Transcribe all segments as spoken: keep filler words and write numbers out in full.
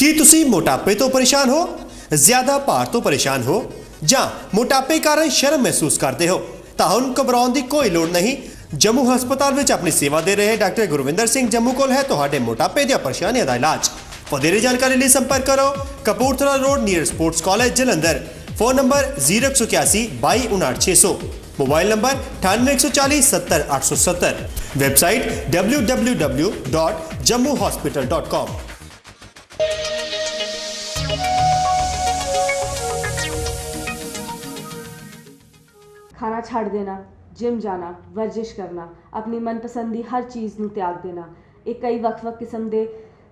ਕੀ ਤੁਸੀਂ ਮੋਟਾਪੇ ਤੋਂ ਪਰੇਸ਼ਾਨ ਹੋ, ਜ਼ਿਆਦਾ ਭਾਰ ਤੋਂ ਪਰੇਸ਼ਾਨ ਹੋ ਜਾਂ ਮੋਟਾਪੇ ਕਾਰਨ ਸ਼ਰਮ ਮਹਿਸੂਸ ਕਰਦੇ ਹੋ? ਤਾਂ ਹੁਣ ਘਬਰਾਉਣ ਦੀ ਕੋਈ ਲੋੜ ਨਹੀਂ। जम्मू हस्पताल में अपनी सेवा दे रहे डॉक्टर गुरविंदर सिंह जम्मू कोल है तुहाडे मोटापे दी परेशानी दा इलाज। वधेरे जानकारी लिए संपर्क करो Kapurthala road near sports college Jalandhar. Phone number zero एक सौ इक्यासी बाई उनाठ छे सौ, मोबाइल नंबर अठानवे एक सौ चालीस सत्तर आठ सौ सत्तर, website W W W dot Jammu hospital dot com. खाना छाड़ देना, जिम जाना, वर्जिश करना, अपनी मनपसंदी हर चीज़ नूं त्याग देना, एक कई वक् वक् किस्म के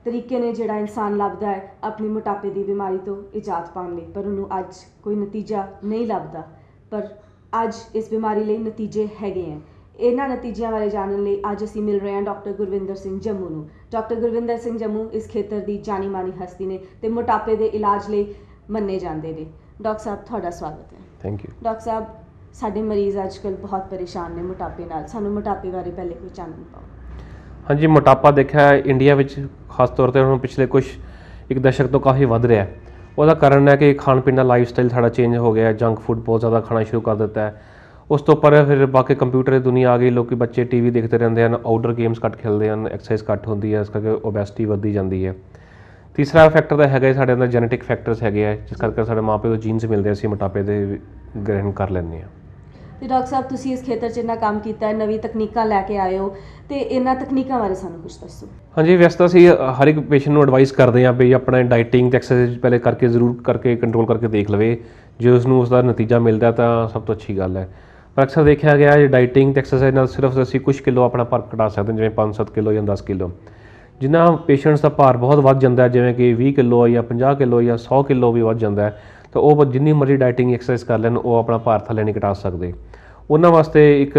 तरीके ने जिहड़ा इंसान लभदा है अपनी मोटापे की बीमारी तो इजाद पाने लई, पर उन्होंने अज कोई नतीजा नहीं लभदा। पर अज इस बीमारी लई नतीजे हैगे हैं। इन्हां नतीजों बारे जानने लई अज असीं मिल रहे हैं डॉक्टर गुरविंदर सिंह जम्मू नूं। डॉक्टर गुरविंदर सिंह जम्मू इस खेतर की जानी मानी हस्ती ने ते मोटापे के इलाज लई मन्ने जांदे ने। डॉक्टर साहब तुहाडा स्वागत है। Thank you. डॉक्टर साहब साढ़े मरीज़ आजकल बहुत परेशान ने मोटापे नाल, सानू मोटापे बारे पहले कोई जानन पाओ। हाँ जी, मोटापा देखा है इंडिया विच खास तौर पर हम पिछले कुछ एक दशक तो काफ़ी वध रहा है। उसका कारण है कि खान पीन लाइफ स्टाइल साढ़ा चेंज हो गया है, जंक फूड बहुत ज़्यादा खाना शुरू कर देता है। उस तो पर फिर बाकी कंप्यूटर की दुनिया आ गई, लोग बच्चे टी वी देखते रहते हैं, आउटडोर गेम्स घट खेलते हैं, एक्सरसाइज घट होती है, इस करके ओबैसिटी वधी जाती है। तीसरा फैक्टर तो है साढ़े अंदर जेनेटिक फैक्टर्स है, जिस करके साढ़े माँ प्यो तो जीन्स मिलते हैं, मोटापे के ग्रहण कर लेंगे। तो डॉक्टर साहब तुसी इस खेतर च इन्ना काम किया, नवी तकनीक लैके आए हो, तो इन्होंने तकनीकों बारे सानू कुछ दसो। हाँ जी, वैसे तो असी हर एक पेशेंट नूं एडवाइस करते हैं भी अपने डाइटिंग एक्सरसाइज पहले करके जरूर करके कंट्रोल करके देख लवे, जो उसनूं उसका नतीजा मिलता तो सब तो अच्छी गल है। पर अक्सर देखा गया है डाइटिंग एक्सरसाइज नाल सिर्फ असी कुछ किलो अपना भार घटा सकते हैं, जिवें पाँच सत्त किलो या दस किलो। जिन्हां पेशेंट्स का भार बहुत वध जांदा है, जिवें कि बीस किलो या पचास किलो या सौ किलो भी वध जांदा है, तो वो जिन्नी मर्जी डाइटिंग एक्सरसाइज कर लैन वो अपना भार थले नहीं घटा सकते। उन्होंने वास्ते एक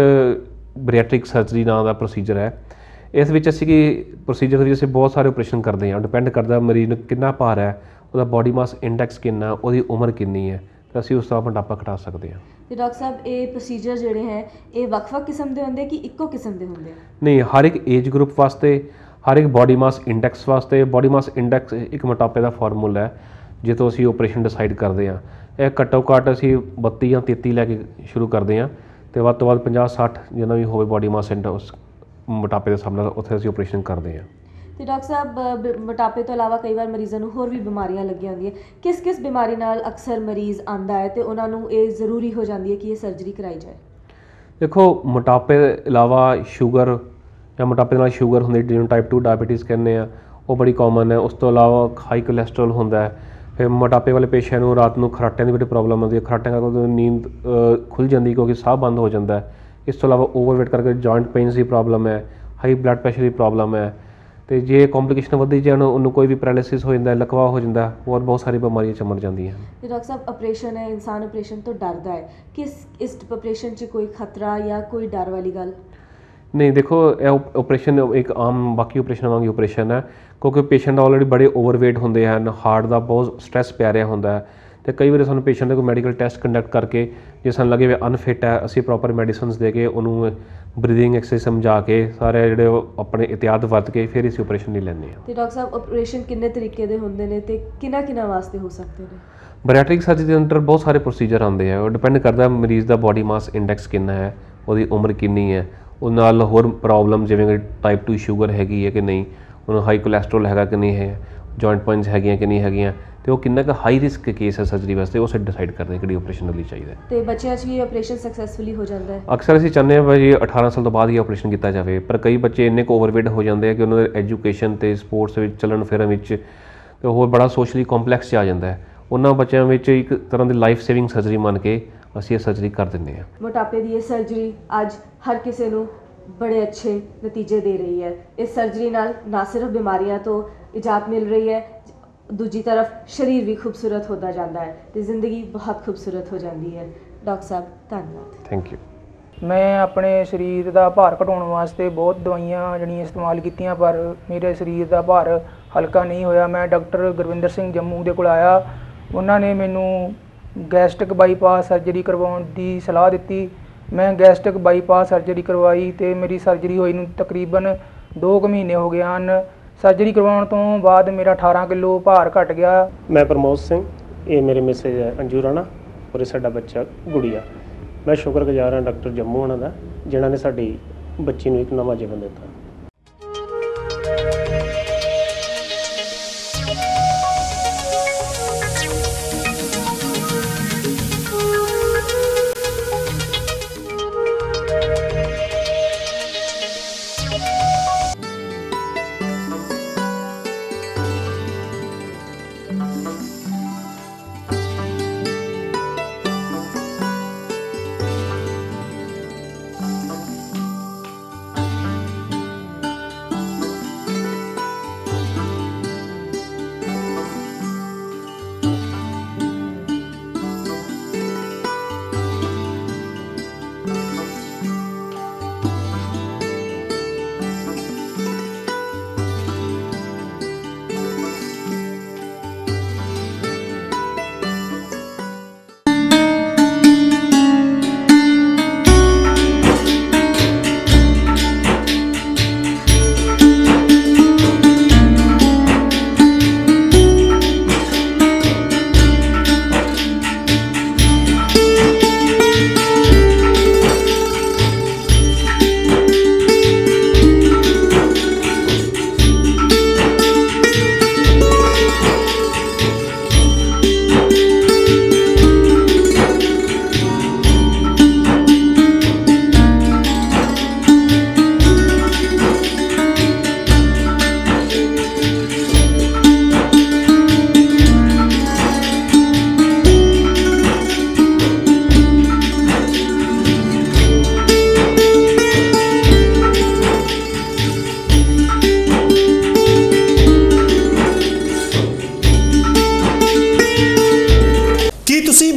बैरिएट्रिक सर्जरी नाम का प्रोसीजर है। इस विच असीं कि प्रोसीजर विच असीं बहुत सारे ऑपरेशन करते हैं, डिपेंड करता मरीज नूं कितना भार है, उसदा बॉडी मास इंडेक्स कितना, उसदी उम्र कितनी है, तो असीं उस तरह मोटापा घटा सकते हैं। तो डॉक्टर साहब ये प्रोसीजर जिहड़े हैं ये वख-वख किस्म दे हुंदे कि इक्को किस्म दे हुंदे? नहीं, हर एक एज ग्रुप वास्ते, हर एक बॉडी मास इंडेक्स वास्ते। बॉडी मास इंडेक्स एक मोटापे का फॉर्मूला है, जो तो असी ऑपरेशन डिसाइड करते हैं। यह घट्टो घट्ट असी बत्ती या तेती लैके शुरू करते हैं, तो वध तो वध पचास साठ जिन्ना भी होवे बॉडी मास इंडेक्स मोटापे का सामना उत्थे असी ऑपरेशन करते हैं। तो डॉक्टर साहब मोटापे तो अलावा कई बार मरीजों को होर भी बीमारियां लगियां हुंदियां, किस किस बीमारी नाल अक्सर मरीज़ आंदा है तो उन्होंने ये जरूरी हो जाती है कि ये सर्जरी कराई जाए? देखो, मोटापे अलावा शुगर या मोटापे नाल शुगर हुंदी, जिन्होंने टाइप टू डायबीटीज़ कहने हैं, वो बड़ी कॉमन है। उस तो अलावा हाई कोलैसट्रोल होंदा है। फिर मोटापे वाले पेशेंट को रात को खराटे की बड़ी प्रॉब्लम आती है, खराटे का तो नींद खुल जाती क्योंकि साह बंद हो जाता है। इस तो अलावा ओवरवेट करके जॉइंट पेन्स की प्रॉब्लम है, हाई ब्लड प्रेशर की प्रॉब्लम है, तो जे कॉम्प्लिकेशन वधी जाए उन्होंने कोई भी पैरालिसिस हो जाता है, लकवा हो जाता है, और बहुत सारी बीमारियां चमड़ जाती हैं। तो डॉक्टर साहब ऑपरेशन है, इंसान ऑपरेशन तो डरता है, किस इस ऑपरेशन से कोई खतरा या कोई डर वाली गल नहीं? देखो, ऑपरेशन एक आम बाकी ऑपरेशन वांगी ऑपरेशन है, क्योंकि पेशेंट ऑलरेडी बड़े ओवरवेट होंदे हैं, हार्ट का बहुत स्ट्रैस पै रहा होंदा है, तो कई बार सानूं पेशेंट को मैडिकल टेस्ट कंडक्ट करके जे सानूं लगे वे अनफिट है, असी प्रॉपर मेडिसिन दे के उन्होंने ब्रीदिंग एक्सरसाइज समझा के सारे जिहड़े अपने एहतियात वरत के फिर असी ऑपरेशन नहीं लैंदे हैं। तो डॉक्टर साहब ऑपरेशन किन्ने तरीके दे होंदे ने ते किन्ना किन्ना वास्ते हो सकदे ने? बैरिएट्रिक सर्जरी दे अंदर बहुत सारे प्रोसीजर आंदे हैं, और डिपेंड करदा मरीज़ का बॉडी मास इंडेक्स कितना है, उसकी उम्र कितनी है, ਉਹ ਨਾਲ ਹੋਰ ਪ੍ਰੋਬਲਮ ਜਿਵੇਂ ਕਿ ਟਾਈਪ ਟू ਸ਼ੂਗਰ ਹੈਗੀ ਹੈ ਕਿ ਨਹੀਂ, ਉਹਨੂੰ ਹਾਈ ਕੋਲੈਸਟ੍ਰੋਲ ਹੈਗਾ ਕਿ ਨਹੀਂ ਹੈ, ਜੁਆਇੰਟ ਪੇਨਸ ਹੈਗੀਆਂ ਕਿ ਨਹੀਂ ਹੈਗੀਆਂ, ਤੇ ਉਹ ਕਿੰਨਾ ਕੁ ਹਾਈ ਰਿਸਕ ਕੇਸ ਹੈ ਸਰਜਰੀ ਵਾਸਤੇ, ਉਹ ਸੇ ਡਿਸਾਈਡ ਕਰਦੇ ਕਿਹੜੀ ਆਪਰੇਸ਼ਨ ਲਈ ਚਾਹੀਦਾ। ਤੇ ਬੱਚਿਆਂ 'ਚ ਵੀ ਆਪਰੇਸ਼ਨ ਸਕਸੈਸਫੁਲੀ ਹੋ ਜਾਂਦਾ ਹੈ? ਅਕਸਰ ਅਸੀਂ ਚਾਹੁੰਦੇ ਹਾਂ ਭਾਈ ਅਠਾਰਾਂ ਸਾਲ ਤੋਂ ਬਾਅਦ ਹੀ ਆਪਰੇਸ਼ਨ ਕੀਤਾ ਜਾਵੇ, ਪਰ ਕਈ ਬੱਚੇ ਇੰਨੇ ਕੁ ਓਵਰਵੇਟ ਹੋ ਜਾਂਦੇ ਆ ਕਿ ਉਹਨਾਂ ਦੇ ਐਜੂਕੇਸ਼ਨ ਤੇ ਸਪੋਰਟਸ ਵਿੱਚ ਚੱਲਣ ਫਿਰਨ ਵਿੱਚ ਤੇ ਹੋਰ ਬੜਾ ਸੋਸ਼ਲੀ ਕੰਪਲੈਕਸ 'ਚ ਆ ਜਾਂਦਾ ਹੈ। ਉਹਨਾਂ ਬੱਚਿਆਂ ਵਿੱਚ ਇੱਕ ਤਰ੍ਹਾਂ ਦੀ ਲਾਈਫ ਸੇਵਿੰਗ ਸਰਜਰੀ ਮੰਨ ਕੇ ਅਸੀਂ ਇਹ ਸਰਜਰੀ ਕਰ ਦਿੰਦੇ ਹਾਂ। ਮੋਟਾਪੇ ਦੀ ਇਹ ਸਰਜਰੀ ਅੱਜ ਹਰ ਕਿਸੇ ਨੂੰ ਬੜੇ ਅੱਛੇ ਨਤੀਜੇ ਦੇ ਰਹੀ ਹੈ। ਇਸ ਸਰਜਰੀ ਨਾਲ ਨਾ ਸਿਰਫ ਬਿਮਾਰੀਆਂ ਤੋਂ ਇਜਾਤ ਮਿਲ ਰਹੀ ਹੈ, ਦੂਜੀ ਤਰਫ ਸਰੀਰ ਵੀ ਖੂਬਸੂਰਤ ਹੁੰਦਾ ਜਾਂਦਾ ਹੈ ਤੇ ਜ਼ਿੰਦਗੀ ਬਹੁਤ ਖੂਬਸੂਰਤ ਹੋ ਜਾਂਦੀ ਹੈ। ਡਾਕਟਰ ਸਾਹਿਬ ਧੰਨਵਾਦ। Thank you. ਮੈਂ ਆਪਣੇ ਸਰੀਰ ਦਾ ਭਾਰ ਘਟਾਉਣ ਵਾਸਤੇ ਬਹੁਤ ਦਵਾਈਆਂ ਜਿਹੜੀਆਂ ਇਸਤੇਮਾਲ ਕੀਤੀਆਂ, ਪਰ ਮੇਰੇ ਸਰੀਰ ਦਾ ਭਾਰ ਹਲਕਾ ਨਹੀਂ ਹੋਇਆ। ਮੈਂ ਡਾਕਟਰ ਗੁਰਵਿੰਦਰ ਸਿੰਘ ਜੰਮੂ ਦੇ ਕੋਲ ਆਇਆ, ਉਹਨਾਂ ਨੇ ਮੈਨੂੰ ਗੈਸਟ੍ਰਿਕ ਬਾਈਪਾਸ ਸਰਜਰੀ ਕਰਵਾਉਣ ਦੀ ਸਲਾਹ ਦਿੱਤੀ। ਮੈਂ ਗੈਸਟ੍ਰਿਕ ਬਾਈਪਾਸ ਸਰਜਰੀ ਕਰਵਾਈ ਅਤੇ ਮੇਰੀ ਸਰਜਰੀ ਹੋਈ ਨੂੰ ਤਕਰੀਬਨ ਦੋ ਕੁ ਮਹੀਨੇ ਹੋ ਗਏ ਹਨ। सर्जरी करवाने तो बाद मेरा अठारह किलो भार घट गया। मैं प्रमोद सिंह, ये मेरे मिसेज है अंजू राणा और साडा बच्चा गुड़िया। मैं शुक्रगुजार हाँ डॉक्टर जम्मू होना का जिन्होंने साडी बच्ची नूं एक नवा जीवन दिता।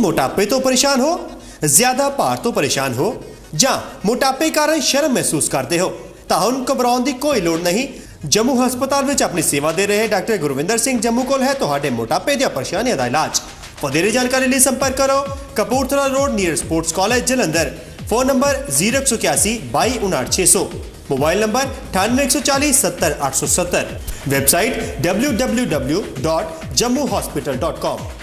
मोटापे तो परेशान हो, ज्यादा भार तो परेशान हो या मोटापे कारण शर्म महसूस करते हो तो हुण घबराउण की कोई लोड़ नहीं। जम्मू हस्पताल में अपनी सेवा दे रहे डॉक्टर गुरविंदर सिंह जम्मू कोल है तुहाडे मोटापे दी परेशानियां दा इलाज। वधेरे जानकारी लिए संपर्क करो Kapurthala road near sports college Jalandhar. Phone number zero एक सौ इक्यासी बाई उनाहठ छे सौ, मोबाइल नंबर अठानवे एक सौ चालीस सत्तर आठ सौ सत्तर, website W W W dot Jammu hospital dot com.